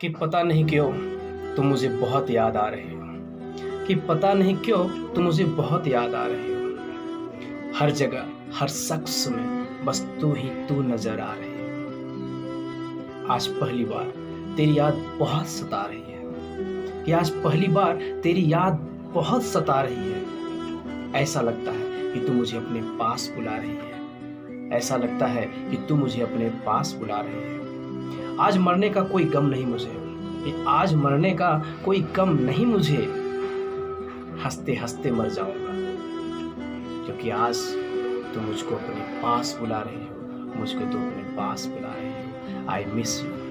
कि पता नहीं क्यों तुम मुझे बहुत याद आ रहे हो, कि पता नहीं क्यों तुम मुझे बहुत याद आ रहे हो। हर जगह हर शख्स में बस तू ही तू नजर आ रही है। आज पहली बार तेरी याद बहुत सता रही है, कि आज पहली बार तेरी याद बहुत सता रही है। ऐसा लगता है कि तू मुझे अपने पास बुला रही है, ऐसा लगता है कि तू मुझे अपने पास बुला रही है। आज मरने का कोई गम नहीं मुझे, आज मरने का कोई गम नहीं मुझे, हंसते हंसते मर जाऊंगा, क्योंकि आज तू मुझको अपने पास बुला रही हो, मुझको तू अपने पास बुला रही हो। I miss you.